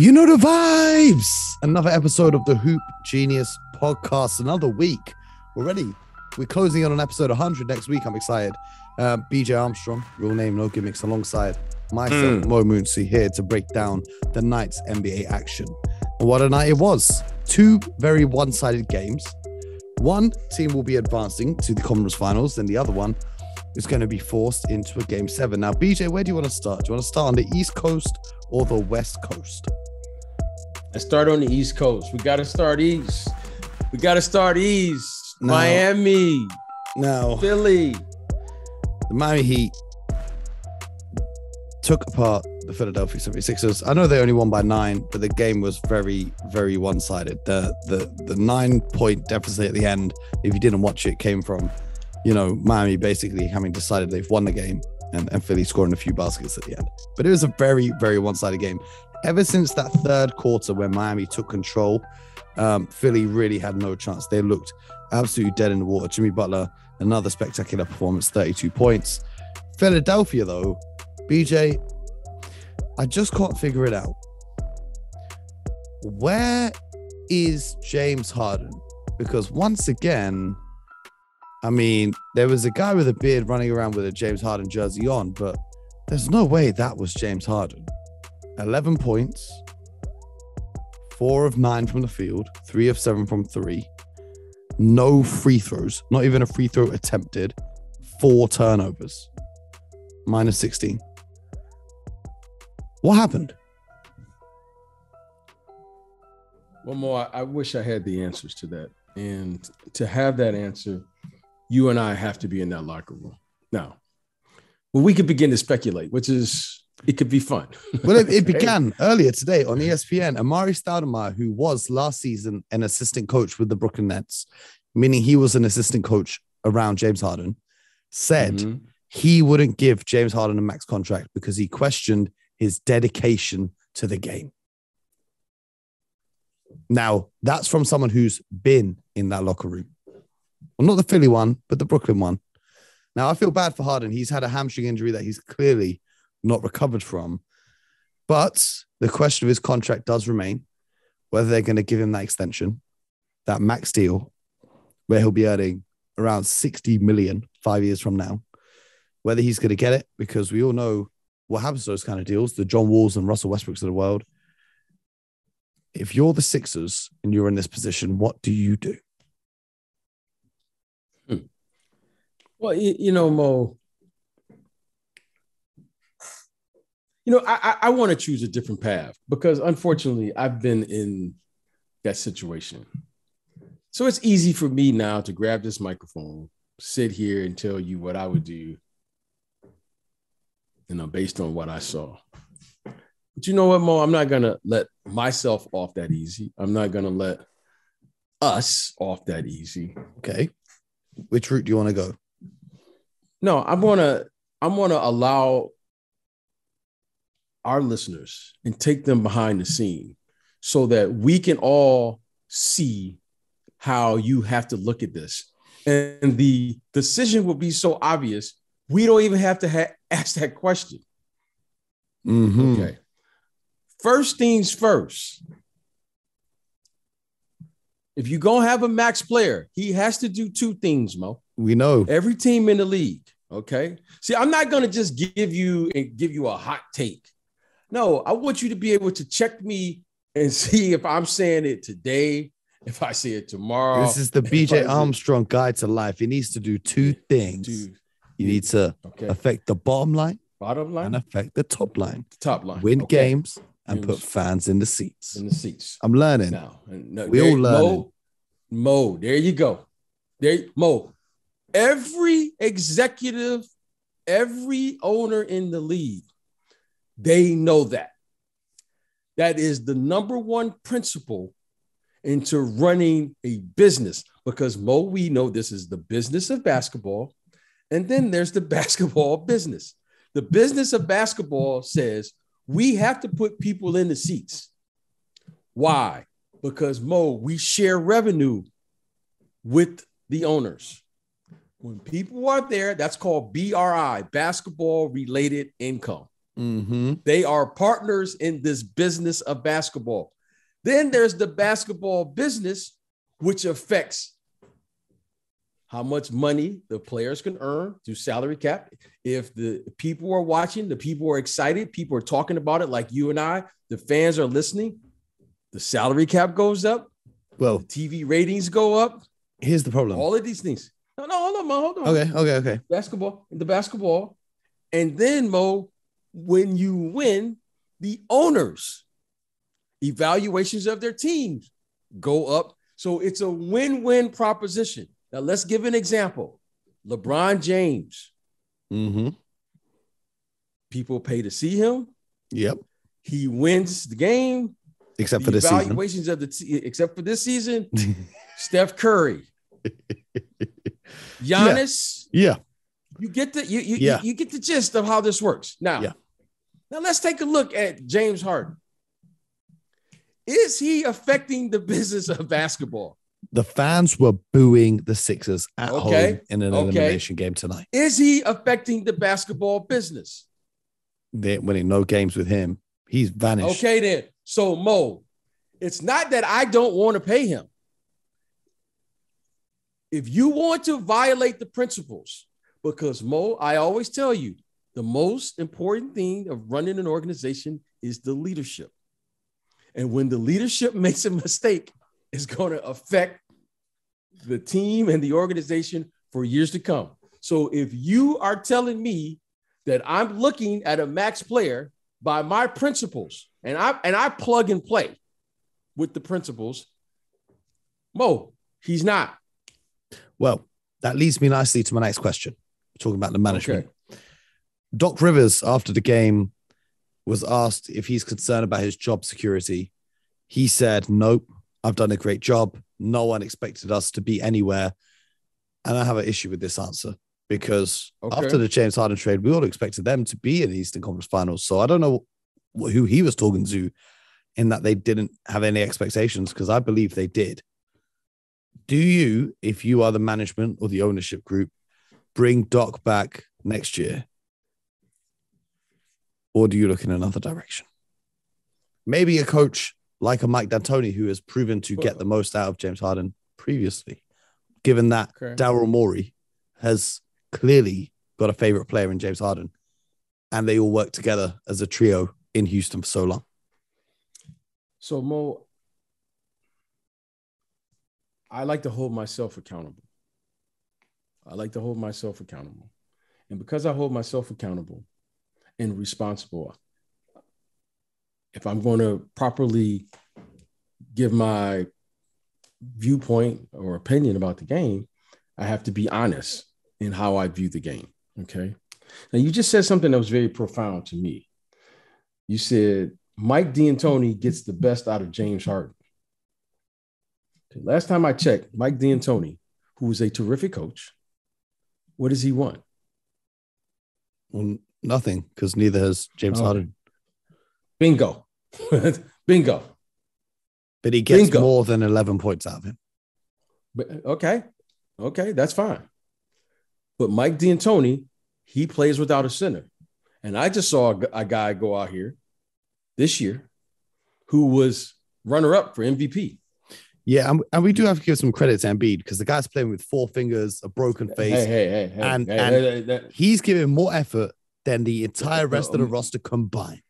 You know the vibes. Another episode of the Hoop Genius Podcast. Another week already. We're closing on an episode 100 next week. I'm excited. BJ Armstrong, real name, no gimmicks, alongside myself, Mo Mooncey, here to break down the night's NBA action. And what a night it was. Two very one-sided games. One team will be advancing to the conference finals, and the other one is going to be forced into a game 7. Now, BJ, where do you want to start? Do you want to start on the East Coast or the West Coast? Let's start on the East Coast. We got to start East. No. Miami. No. Philly. The Miami Heat took apart the Philadelphia 76ers. I know they only won by 9, but the game was very, very one-sided. The 9-point deficit at the end, if you didn't watch it, came from, you know, Miami basically having decided they've won the game and Philly scoring a few baskets at the end. But it was a very, very one-sided game. Ever since that third quarter where Miami took control, Philly really had no chance. They looked absolutely dead in the water. Jimmy Butler, another spectacular performance, 32 points. Philadelphia, though, BJ, I just can't figure it out. Where is James Harden? Because once again, I mean, there was a guy with a beard running around with a James Harden jersey on, but there's no way that was James Harden. 11 points, 4 of 9 from the field, 3 of 7 from 3. No free throws, not even a free throw attempted, 4 turnovers, minus 16. What happened? One more. I wish I had the answers to that. And to have that answer, you and I have to be in that locker room. Now, well, we could begin to speculate, which is, it could be fun. Well, it began earlier today on ESPN. Amari Stoudemire, who was last season an assistant coach with the Brooklyn Nets, meaning he was an assistant coach around James Harden, said he wouldn't give James Harden a max contract because he questioned his dedication to the game. Now, that's from someone who's been in that locker room. Well, not the Philly one, but the Brooklyn one. Now, I feel bad for Harden. He's had a hamstring injury that he's clearly not recovered from. But the question of his contract does remain, whether they're going to give him that extension, that max deal, where he'll be earning around $60 million 5 years from now, whether he's going to get it, because we all know what happens to those kind of deals, the John Walls and Russell Westbrooks of the world. If you're the Sixers and you're in this position, what do you do? Well, you know, Mo, you know, I want to choose a different path because, unfortunately, I've been in that situation. So it's easy for me now to grab this microphone, sit here and tell you what I would do, you know, based on what I saw. But you know what, Mo? I'm not going to let myself off that easy. I'm not going to let us off that easy. Okay. Which route do you want to go? No, I want to allow our listeners and take them behind the scene so that we can all see how you have to look at this. And the decision will be so obvious, we don't even have to ask that question. Okay. First things first. If you're going to have a max player, he has to do 2 things, Mo. We know. Every team in the league, okay? See, I'm not going to just give you a hot take. No, I want you to be able to check me and see if I'm saying it today, if I say it tomorrow. This is the BJ Armstrong guide to life. He needs to do 2 things. You need to affect the bottom line, and affect the top line. Win games. And put fans in the seats. I'm learning. We all learning. Mo, there you go. Mo, every executive, every owner in the league, they know that. That is the number one principle into running a business. Because, Mo, we know this is the business of basketball. And then there's the basketball business. The business of basketball says, we have to put people in the seats. Why? Because, Mo, we share revenue with the owners. When people are there, that's called BRI, basketball related income. Mm-hmm. They are partners in this business of basketball. Then there's the basketball business, which affects how much money the players can earn through salary cap. If the people are watching, the people are excited, people are talking about it like you and I, the fans are listening, the salary cap goes up. Well, the TV ratings go up. Here's the problem. All of these things. No, hold on. Okay. Basketball. And then, Mo, when you win, the owners' evaluations of their teams go up. So it's a win-win proposition. Now, let's give an example. LeBron James. Mm-hmm. People pay to see him. Yep. He wins the game. Except for this season. Evaluations of the except for this season. Steph Curry. Giannis. Yeah. You get the you get the gist of how this works. Now let's take a look at James Harden. Is he affecting the business of basketball? The fans were booing the Sixers at home in an elimination game tonight. Is he affecting the basketball business? They're winning no games with him. He's vanished. Okay, then. So, Mo, it's not that I don't want to pay him. If you want to violate the principles, because, Mo, I always tell you, the most important thing of running an organization is the leadership. And when the leadership makes a mistake, it's going to affect the team and the organization for years to come. So if you are telling me that I'm looking at a max player by my principles, and I plug and play with the principles, Mo, he's not. Well, that leads me nicely to my next question. We're talking about the management. Okay. Doc Rivers, after the game, was asked if he's concerned about his job security. He said, nope, I've done a great job. No one expected us to be anywhere. And I have an issue with this answer because after the James Harden trade, we all expected them to be in the Eastern Conference Finals. So I don't know who he was talking to in that they didn't have any expectations, because I believe they did. Do you, if you are the management or the ownership group, bring Doc back next year? Or do you look in another direction? Maybe a coach like a Mike D'Antoni, who has proven to get the most out of James Harden previously, given that Daryl Morey has clearly got a favorite player in James Harden, and they all work together as a trio in Houston for so long. So, Mo, I like to hold myself accountable. And because I hold myself accountable and responsible, if I'm going to properly give my viewpoint or opinion about the game, I have to be honest in how I view the game. Okay. Now, you just said something that was very profound to me. You said Mike D'Antoni gets the best out of James Harden. Last time I checked, Mike D'Antoni, who is a terrific coach, what does he want? Well, nothing, because neither has James Harden. Bingo. Bingo. But he gets more than 11 points out of him. But, okay, that's fine. But Mike D'Antoni, he plays without a center. And I just saw a guy go out here this year who was runner-up for MVP. Yeah, and we do have to give some credit to Embiid, because the guy's playing with four fingers, a broken face, and he's giving more effort than the entire rest of the roster combined.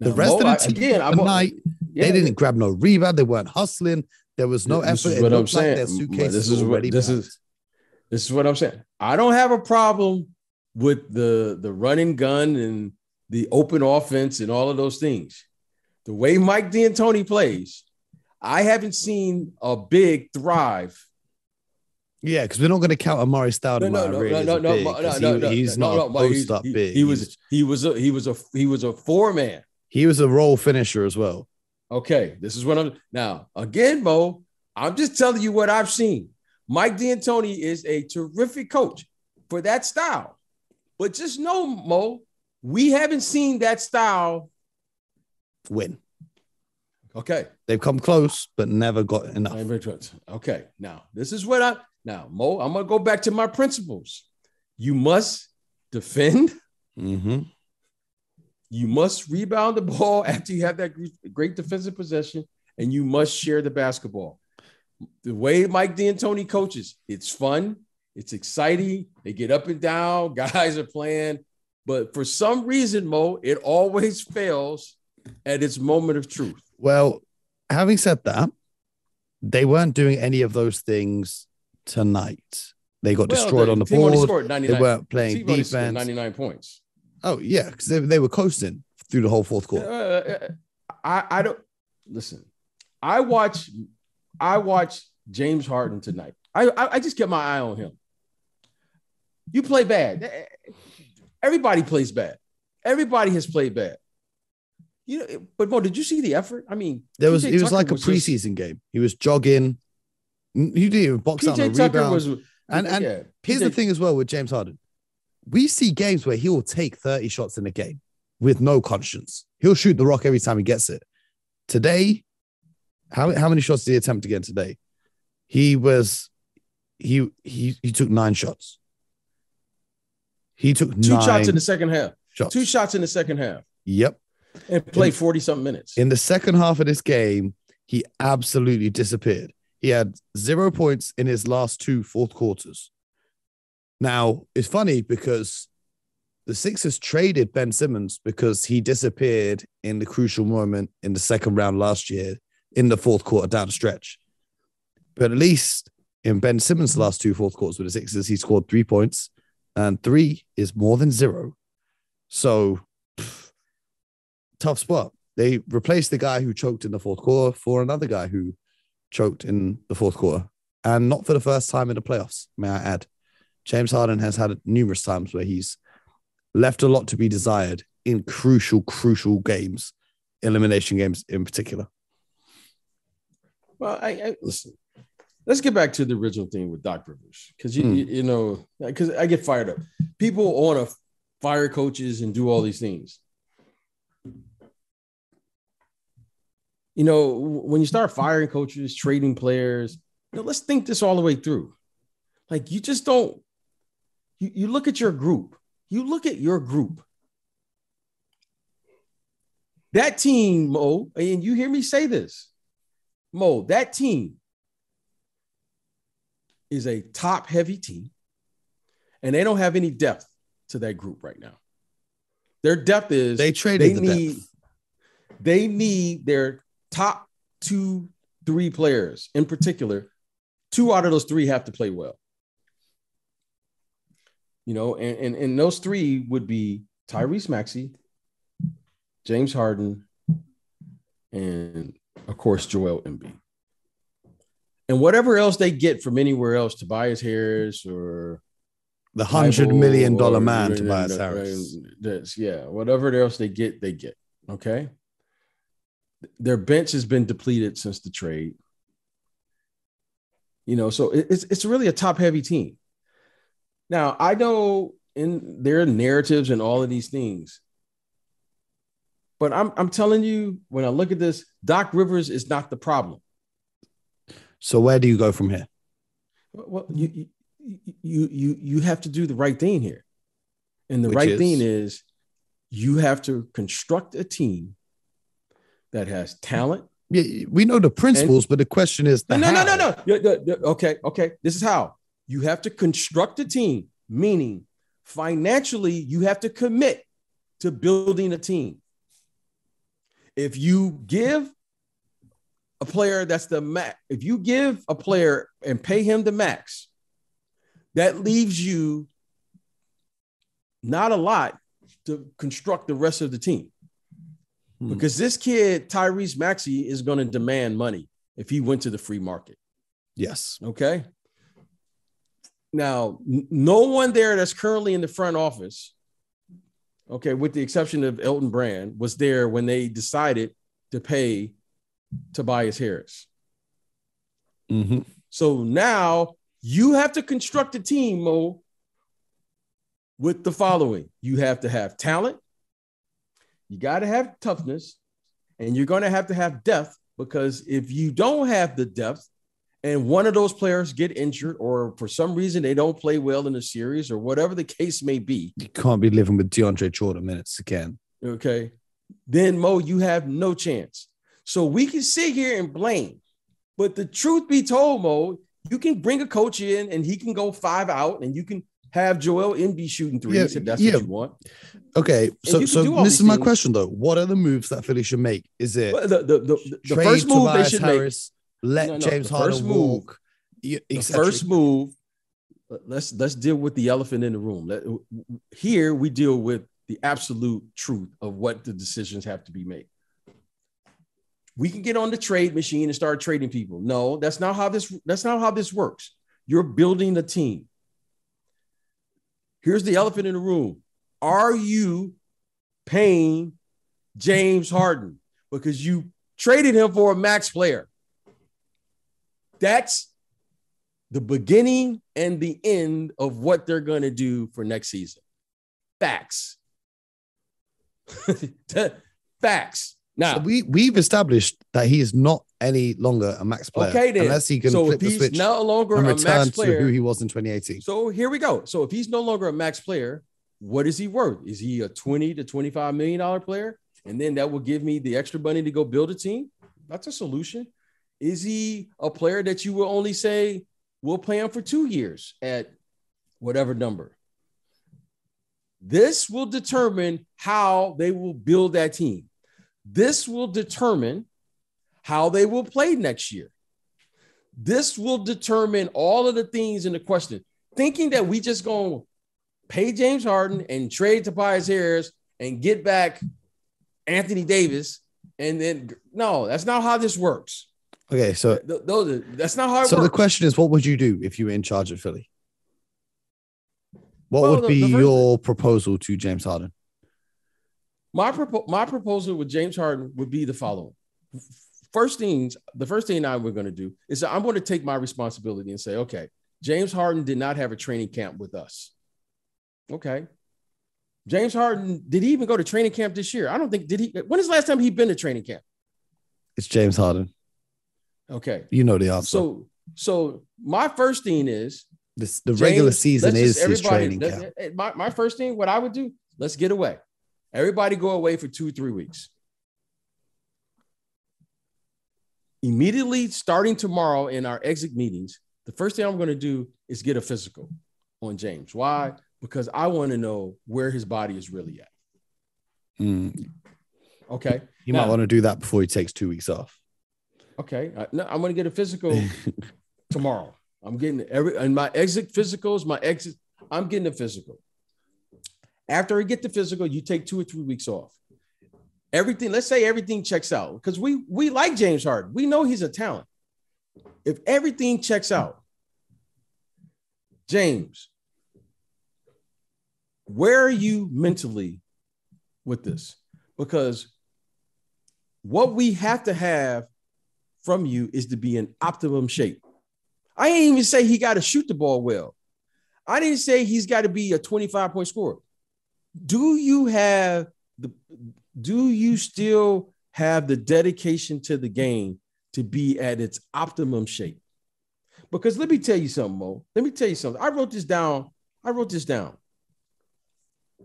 The rest of the team tonight, they didn't grab no rebound. They weren't hustling. There was no effort. It looks like their suitcase is already packed. This is what I'm saying. I don't have a problem with the run and gun and the open offense and all of those things. The way Mike D'Antoni plays, I haven't seen a big thrive. Yeah, because we're not going to count Amari Stoudemire. No. He's not post up big. He was a four-man. He was a role finisher as well. Okay, this is what I'm now. Again, Mo, I'm just telling you what I've seen. Mike D'Antoni is a terrific coach for that style, but just know, Mo, we haven't seen that style win. Okay. They've come close, but never got enough. Okay. Now, this is what Mo, I'm going to go back to my principles. You must defend. Mm-hmm. You must rebound the ball after you have that great defensive possession, and you must share the basketball. The way Mike D'Antoni coaches, it's fun. It's exciting. They get up and down. Guys are playing. But for some reason, Mo, it always fails at its moment of truth. Well, having said that, they weren't doing any of those things tonight. They got destroyed on the board. They weren't playing defense. 99 points. Oh, yeah, because they were coasting through the whole fourth quarter. I don't – listen, I watch James Harden tonight. I just get my eye on him. You play bad. Everybody plays bad. Everybody has played bad. You know, but Mo, did you see the effort? I mean, there was it was like a preseason game. He was jogging. He didn't even box out on a rebound. And here's the thing as well with James Harden. We see games where he will take 30 shots in a game with no conscience. He'll shoot the rock every time he gets it. Today, how many shots did he attempt again today? He took 9 shots. He took 2 shots in the second half. 2 shots in the second half. Yep. And played 40-something minutes. In the second half of this game, he absolutely disappeared. He had 0 points in his last 2 fourth quarters. Now, it's funny because the Sixers traded Ben Simmons because he disappeared in the crucial moment in the second round last year in the fourth quarter down the stretch. But at least in Ben Simmons' last 2 fourth quarters with the Sixers, he scored 3 points, and 3 is more than 0. So, tough spot. They replaced the guy who choked in the fourth quarter for another guy who choked in the fourth quarter, and not for the first time in the playoffs, may I add. James Harden has had numerous times where he's left a lot to be desired in crucial games, elimination games in particular. Well, I listen, let's get back to the original thing with Doc Rivers, because, you know, because I get fired up. People want to fire coaches and do all these things. You know, when you start firing coaches, trading players, you know, let's think this all the way through. Like, you just don't. You look at your group. That team, Mo, and you hear me say this, Mo, that team is a top-heavy team, and they don't have any depth to that group right now. Their depth is they need their top 2-3 players in particular. 2 out of those 3 have to play well. You know, and those 3 would be Tyrese Maxey, James Harden, and, of course, Joel Embiid. And whatever else they get from anywhere else, Tobias Harris or the $100 million man, Tobias Harris. Yeah, whatever else they get. Okay. Their bench has been depleted since the trade. You know, so it's really a top-heavy team. Now, I know in their narratives and all of these things, but I'm telling you, when I look at this, Doc Rivers is not the problem. So where do you go from here? Well, you have to do the right thing here. And the right thing is you have to construct a team that has talent. Yeah, we know the principles, but the question is no. Okay. This is how. You have to construct a team, meaning financially you have to commit to building a team. If you give a player if you give a player and pay him the max, that leaves you not a lot to construct the rest of the team. Because this kid, Tyrese Maxey, is going to demand money if he went to the free market. Yes. Okay. Now, no one there that's currently in the front office, okay, with the exception of Elton Brand, was there when they decided to pay Tobias Harris. Mm-hmm. So now you have to construct a team, Mo, with the following. You have to have talent. You got to have toughness, and you're going to have depth, because if you don't have the depth and one of those players get injured or for some reason they don't play well in a series or whatever the case may be. You can't be living with DeAndre Jordan minutes again. okay, then Mo, you have no chance. So we can sit here and blame, but the truth be told, Mo, you can bring a coach in and he can go five out and you can have Joel Embiid shooting threes if that's what you want. Okay, so this is my question though. What are the moves that Philly should make? Is it the first move Tobias they should Harris, make? Let James Harden walk. The first move. Let's deal with the elephant in the room. Here we deal with the absolute truth of what the decisions have to be made. We can get on the trade machine and start trading people. No, that's not how this works. You're building a team. Here's the elephant in the room. Are you paying James Harden? Because you traded him for a max player. That's the beginning and the end of what they're going to do for next season. Facts. Facts. Now, so we've established that he is not any longer a max player. Okay, then. Unless he can flip the switch no longer and return a max player, to who he was in 2018. So here we go. So if he's no longer a max player, what is he worth? Is he a $20 to $25 million player? And then that will give me the extra money to go build a team? That's a solution. Is he a player that you will only say, we'll play him for 2 years at whatever number? This will determine how they will build that team. This will determine how they will play next year. This will determine all of the things in the question. Thinking that we just going to pay James Harden and trade Tobias Harris and get back Anthony Davis and then – no, that's not how this works. Okay, so that's not how it works. The question is, what would you do if you were in charge of Philly? What would be your proposal to James Harden? My proposal with James Harden would be the following. The first thing I were going to do is I'm going to take my responsibility and say, okay, James Harden did not have a training camp with us. Okay. James Harden, did he even go to training camp this year? I don't think, did he? When is the last time he'd been to training camp? It's James Harden. Okay. You know the answer. So my first thing is the regular season is his training camp. My first thing, what I would do, let's get away. Everybody go away for 2-3 weeks. Immediately starting tomorrow in our exit meetings, the first thing I'm going to do is get a physical on James. Why? Because I want to know where his body is really at. Mm. Okay. You might want to do that before he takes 2 weeks off. Okay, I'm going to get a physical tomorrow. I'm getting my exit physicals, I'm getting a physical. After I get the physical, you take 2 or 3 weeks off. Everything, let's say everything checks out because we like James Harden. We know he's a talent. If everything checks out, James, where are you mentally with this? Because what we have to have from you is to be in optimum shape. I didn't even say he got to shoot the ball well. I didn't say he's got to be a 25-point scorer. Do you still have the dedication to the game to be at its optimum shape? Because let me tell you something, Mo. Let me tell you something. I wrote this down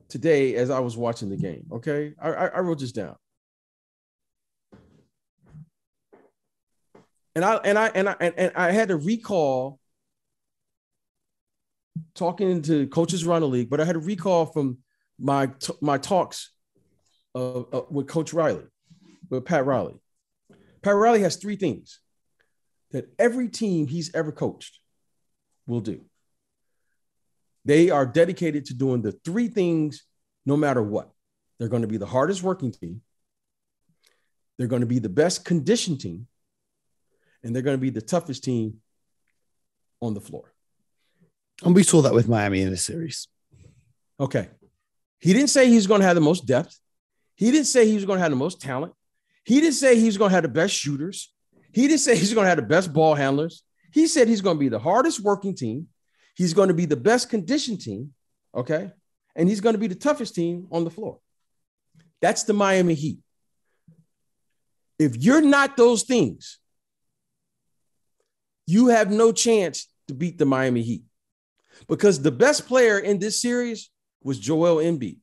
today as I was watching the game, okay? I wrote this down. And I had to recall talking to coaches around the league, but I had to recall from my talks with Coach Riley, with Pat Riley. Pat Riley has three things that every team he's ever coached will do. They are dedicated to doing the three things no matter what. They're going to be the hardest working team. They're going to be the best conditioned team. And they're going to be the toughest team on the floor. And we saw that with Miami in this series. Okay. He didn't say he's going to have the most depth. He didn't say he was going to have the most talent. He didn't say he was going to have the best shooters. He didn't say he's going to have the best ball handlers. He said he's going to be the hardest working team. He's going to be the best conditioned team. Okay. And he's going to be the toughest team on the floor. That's the Miami Heat. If you're not those things, you have no chance to beat the Miami Heat because the best player in this series was Joel Embiid.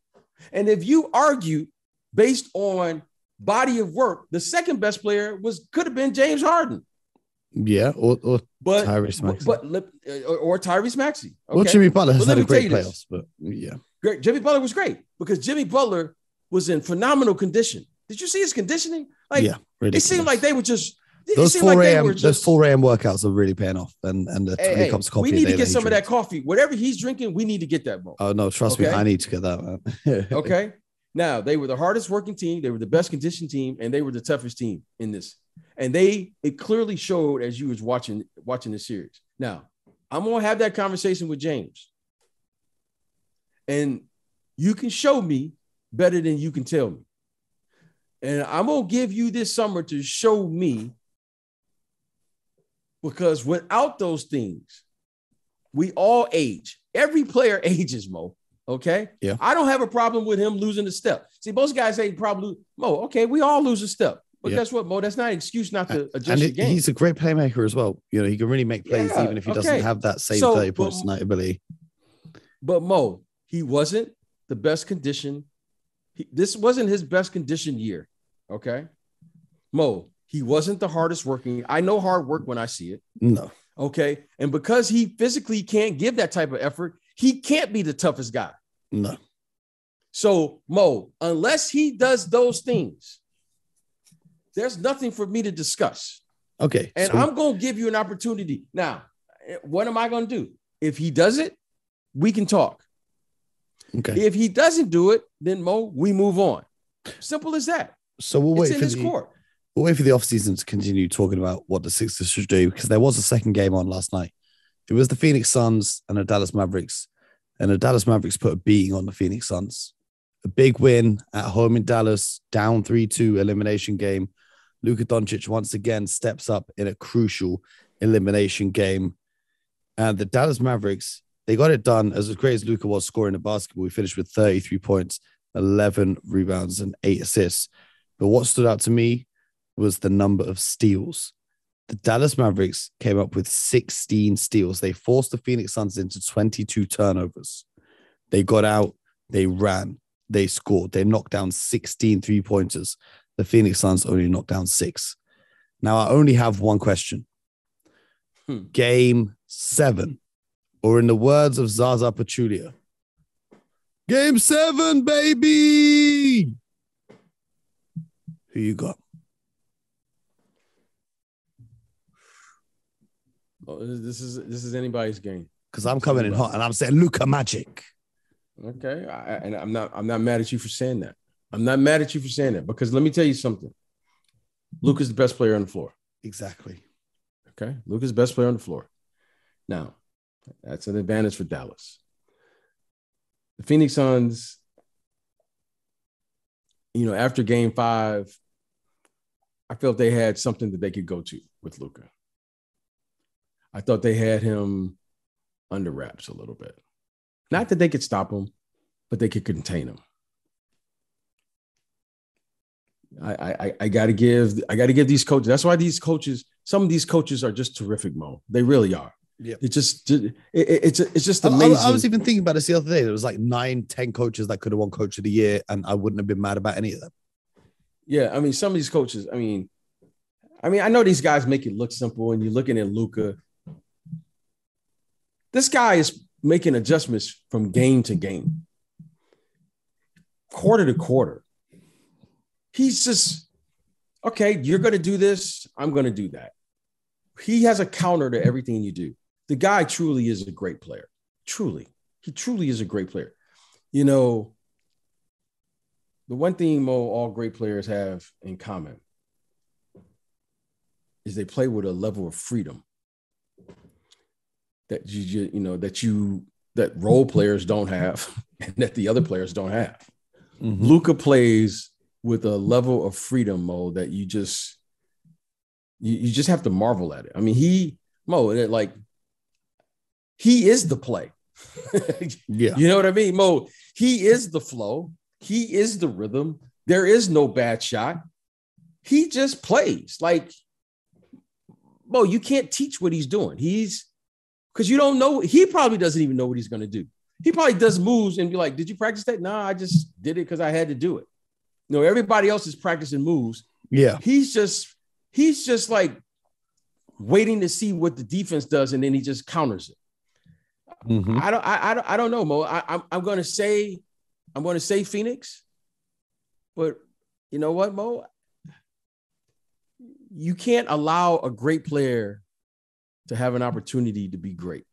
And if you argue based on body of work, the second best player could have been James Harden. Yeah, or Tyrese Maxey. Or Tyrese Maxey. Okay? Well, Jimmy Butler has had a great playoffs, but yeah. Great. Jimmy Butler was great because Jimmy Butler was in phenomenal condition. Did you see his conditioning? Like, yeah, ridiculous. It seemed like they were just – those 4 a.m. workouts are really paying off, and the 20 cups of coffee. We need to get some of that coffee. Whatever he's drinking, we need to get that. Bro. Oh, no, trust me. I need to get that, man. Okay. Now, they were the hardest working team. They were the best conditioned team, and they were the toughest team in this. And it clearly showed as you was watching the series. Now, I'm going to have that conversation with James. And you can show me better than you can tell me. And I'm going to give you this summer to show me, because without those things, we all age. Every player ages, Mo. Okay? Yeah. I don't have a problem with him losing a step. See, most guys say probably, Mo, okay, we all lose a step. But guess what, Mo? That's not an excuse not to adjust your game. He's a great playmaker as well. You know, he can really make plays even if he doesn't have that same 30 points tonight, I believe. But Mo, he wasn't the best condition. This wasn't his best condition year, okay? Mo, he wasn't the hardest working. I know hard work when I see it. No. Okay? And because he physically can't give that type of effort, he can't be the toughest guy. No. So, Mo, unless he does those things, there's nothing for me to discuss. Okay. And I'm going to give you an opportunity. Now, what am I going to do? If he does it, we can talk. Okay. If he doesn't do it, then Mo, we move on. Simple as that. So we'll wait for the offseason to continue talking about what the Sixers should do, because there was a second game on last night. It was the Phoenix Suns and the Dallas Mavericks. And the Dallas Mavericks put a beating on the Phoenix Suns. A big win at home in Dallas, down 3-2 elimination game. Luka Doncic once again steps up in a crucial elimination game. And the Dallas Mavericks, they got it done. As great as Luka was scoring the basketball, we finished with 33 points, 11 rebounds, and 8 assists. But what stood out to me was the number of steals. The Dallas Mavericks came up with 16 steals. They forced the Phoenix Suns into 22 turnovers. They got out, they ran, they scored. They knocked down 16 three-pointers. The Phoenix Suns only knocked down 6. Now, I only have one question. Game 7, or in the words of Zaza Pachulia, Game 7, baby! Who you got? Oh, this is anybody's game. Because I'm coming in hot, and I'm saying Luka Magic. Okay, and I'm not mad at you for saying that. I'm not mad at you for saying that, because let me tell you something. Luka's the best player on the floor. Exactly. Okay, Luka's the best player on the floor. Now, that's an advantage for Dallas. The Phoenix Suns, you know, after Game 5, I felt they had something that they could go to with Luka. I thought they had him under wraps a little bit. Not that they could stop him, but they could contain him. I gotta give these coaches. That's why these coaches, some of these coaches are just terrific, Mo. They really are. Yeah. It's just amazing. I was even thinking about this the other day. There was like 9-10 coaches that could have won Coach of the Year, and I wouldn't have been mad about any of them. Yeah, I mean, some of these coaches. I mean, I know these guys make it look simple, and you're looking at Luka. This guy is making adjustments from game to game, quarter to quarter. He's just, okay, you're going to do this, I'm going to do that. He has a counter to everything you do. The guy truly is a great player. Truly. He truly is a great player. You know, the one thing, Mo, all great players have in common is they play with a level of freedom that that role players don't have and that the other players don't have. Mm-hmm. Luka plays with a level of freedom, Mo, that you just have to marvel at it. I mean, he is the play. Yeah. You know what I mean, Mo? He is the flow. He is the rhythm. There is no bad shot. He just plays. Like, Mo, you can't teach what he's doing. Because you don't know, he probably doesn't even know what he's going to do. He probably does moves and be like, did you practice that? No, I just did it because I had to do it. You know, everybody else is practicing moves. Yeah. He's just like waiting to see what the defense does, and then he just counters it. Mm-hmm. I don't know, Mo. I'm going to say Phoenix, but you know what, Mo? You can't allow a great player to have an opportunity to be great.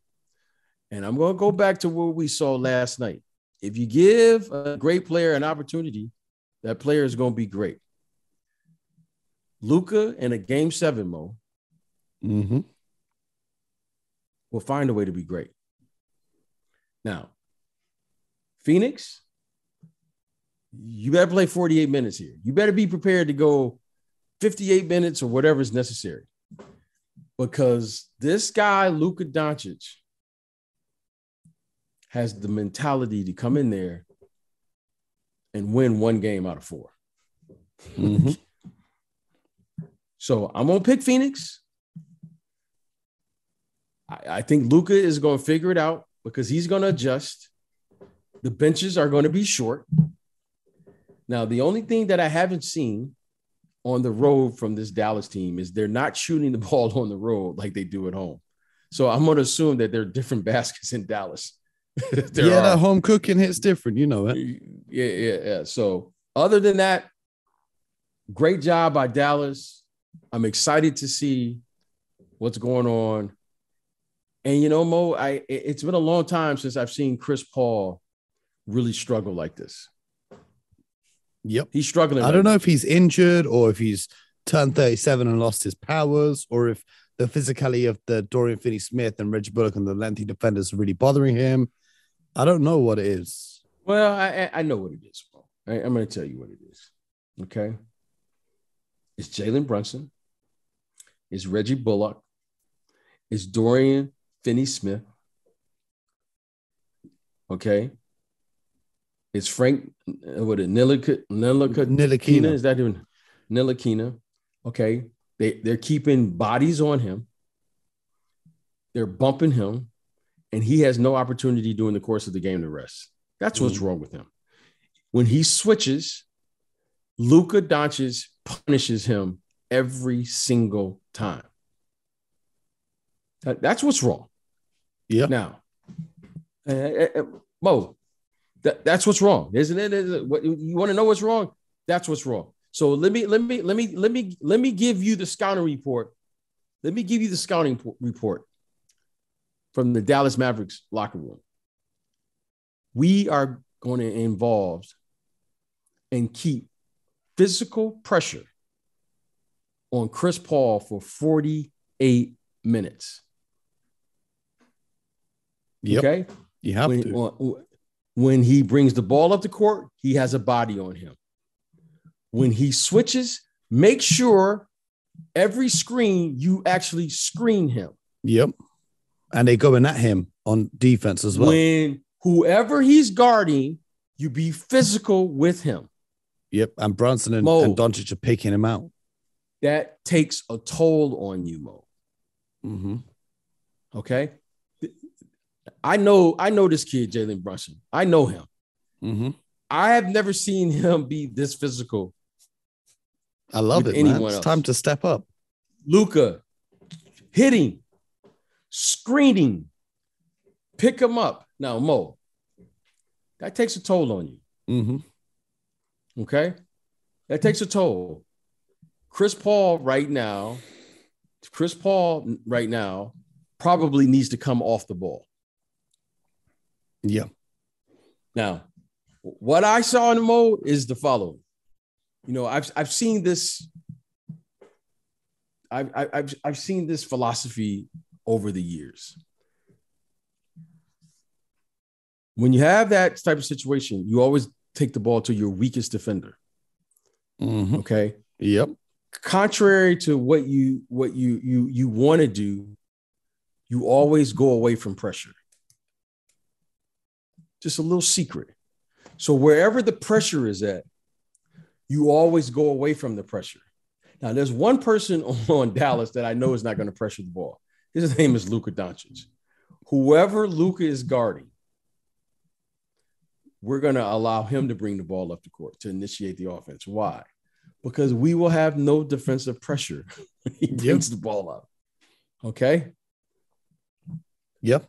And I'm going to go back to what we saw last night. If you give a great player an opportunity, that player is going to be great. Luka in a game 7, Mo, mm-hmm, will find a way to be great. Now, Phoenix, you better play 48 minutes here. You better be prepared to go 58 minutes or whatever is necessary, because this guy, Luka Doncic, has the mentality to come in there and win one game out of 4. Mm-hmm. So I'm going to pick Phoenix. I think Luka is going to figure it out, because he's going to adjust. The benches are going to be short. Now, the only thing that I haven't seen on the road from this Dallas team is they're not shooting the ball on the road like they do at home. So I'm going to assume that there are different baskets in Dallas. That home cooking hits different, you know that. Yeah. So other than that, great job by Dallas. I'm excited to see what's going on. And, you know, Mo, it's been a long time since I've seen Chris Paul really struggle like this. Yep. He's struggling. I don't know if he's injured, or if he's turned 37 and lost his powers, or if the physicality of the Dorian Finney-Smith and Reggie Bullock and the lengthy defenders are really bothering him. I don't know what it is. Well, I know what it is, Paul. I'm going to tell you what it is, okay? It's Jaylen Brunson. It's Reggie Bullock. It's Dorian Finney-Smith, okay? It's Frank, Nilakina. Is that even Nilakina? Okay, they're keeping bodies on him. They're bumping him, and he has no opportunity during the course of the game to rest. That's what's wrong with him. When he switches, Luka Doncic punishes him every single time. That's what's wrong. Yeah. Now, Mo, that's what's wrong, isn't it? You want to know what's wrong? That's what's wrong. So let me give you the scouting report. Let me give you the scouting report from the Dallas Mavericks locker room. We are going to involve and keep physical pressure on Chris Paul for 48 minutes. Yep. Okay. You have to. When he brings the ball up the court, he has a body on him. When he switches, make sure every screen you actually screen him. Yep. And they're going at him on defense as well. When whoever he's guarding, you be physical with him. Yep. And Brunson and Doncic are picking him out. That takes a toll on you, Mo. Mm-hmm. Okay. I know this kid, Jaylen Brunson. I know him. Mm-hmm. I have never seen him be this physical. I love it, man. It's time to step up. Luka, hitting, screening, pick him up. Now, Mo, that takes a toll on you. Mm-hmm. Okay? That takes a toll. Chris Paul right now probably needs to come off the ball. Yeah. Now, what I saw in Mo is the following. You know, I've seen this. I've seen this philosophy over the years. When you have that type of situation, you always take the ball to your weakest defender. Mm-hmm. Okay. Yep. Contrary to what you want to do, you always go away from pressure. Just a little secret. So wherever the pressure is at, you always go away from the pressure. Now, there's one person on Dallas that I know is not going to pressure the ball. His name is Luka Doncic. Whoever Luka is guarding, we're going to allow him to bring the ball up the court to initiate the offense. Why? Because we will have no defensive pressure. He brings the ball up. Okay. Yep.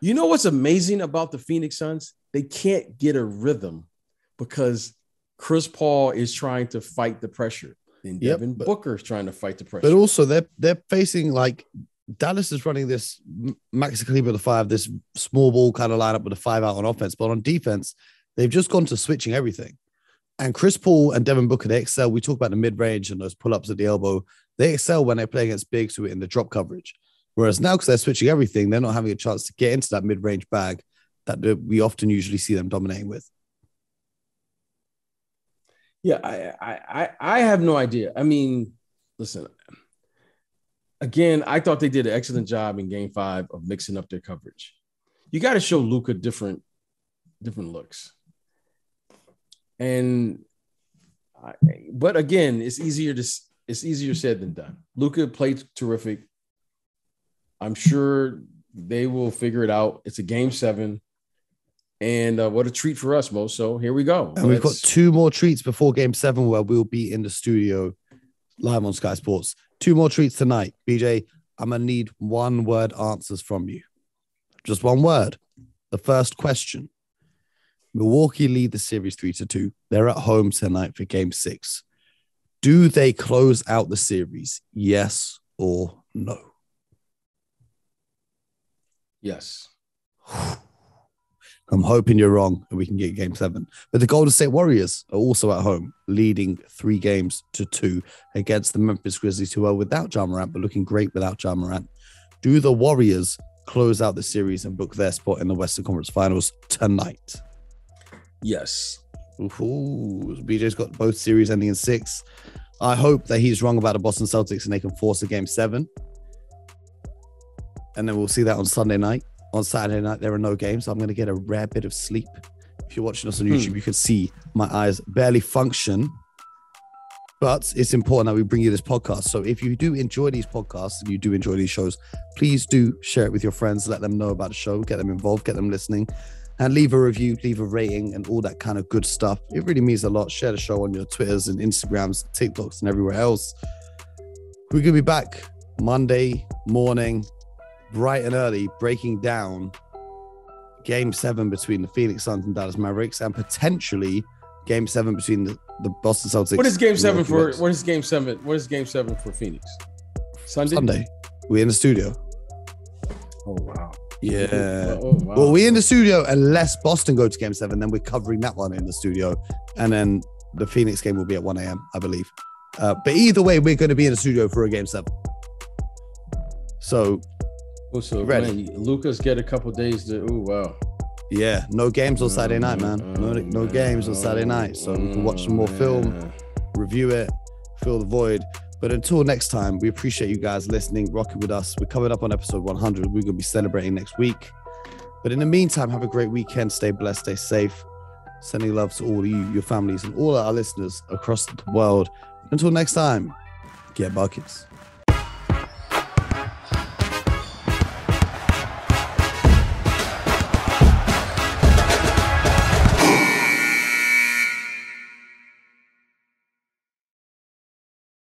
You know what's amazing about the Phoenix Suns? They can't get a rhythm because Chris Paul is trying to fight the pressure. And Devin Booker is trying to fight the pressure. But also they're facing, like, Dallas is running this Maxi Kleber with a five, this small ball kind of lineup with a five out on offense. But on defense, they've just gone to switching everything. And Chris Paul and Devin Booker, they excel. We talk about the mid-range and those pull-ups at the elbow. They excel when they play against bigs who are in the drop coverage. Whereas now, because they're switching everything, they're not having a chance to get into that mid-range bag that we often usually see them dominating with. Yeah, I have no idea. I mean, listen, again, I thought they did an excellent job in Game 5 of mixing up their coverage. You got to show Luka different looks. But again, it's easier said than done. Luka played terrific. I'm sure they will figure it out. It's a Game 7, and what a treat for us, Mo. So here we go. And we've got two more treats before Game 7, where we'll be in the studio live on Sky Sports. Two more treats tonight, BJ. I'm gonna need one-word answers from you. Just one word. The first question: Milwaukee lead the series 3-2. They're at home tonight for Game 6. Do they close out the series? Yes or no? Yes. I'm hoping you're wrong and we can get Game 7. But the Golden State Warriors are also at home, leading 3-2 against the Memphis Grizzlies, who are without Ja Morant, but looking great without Ja Morant. Do the Warriors close out the series and book their spot in the Western Conference Finals tonight? Yes. Ooh, BJ's got both series ending in 6. I hope that he's wrong about the Boston Celtics and they can force a Game 7. And then we'll see that on Sunday night. On Saturday night, there are no games. So I'm going to get a rare bit of sleep. If you're watching us on YouTube, you can see my eyes barely function. But it's important that we bring you this podcast. So if you do enjoy these podcasts and you do enjoy these shows, please do share it with your friends. Let them know about the show. Get them involved. Get them listening. And leave a review, leave a rating, and all that kind of good stuff. It really means a lot. Share the show on your Twitters and Instagrams, TikToks, and everywhere else. We're going to be back Monday morning, bright and early, breaking down Game 7 between the Phoenix Suns and Dallas Mavericks, and potentially Game 7 between the Boston Celtics. What is Game 7 for? What is Game 7? What is Game 7 for Phoenix? Sunday. We're in the studio. Oh wow! Yeah. Oh, wow. Well, we're in the studio unless Boston go to Game 7, then we're covering that one in the studio, and then the Phoenix game will be at 1 a.m. I believe. But either way, we're going to be in the studio for a Game 7. So. So Luka's get a couple days to. Oh wow! Yeah, no games on Saturday night, man. No games on Saturday night, so we can watch some more film, review it, fill the void. But until next time, we appreciate you guys listening, rocking with us. We're coming up on episode 100. We're gonna be celebrating next week. But in the meantime, have a great weekend. Stay blessed. Stay safe. Sending love to all of you, your families, and all our listeners across the world. Until next time, get buckets.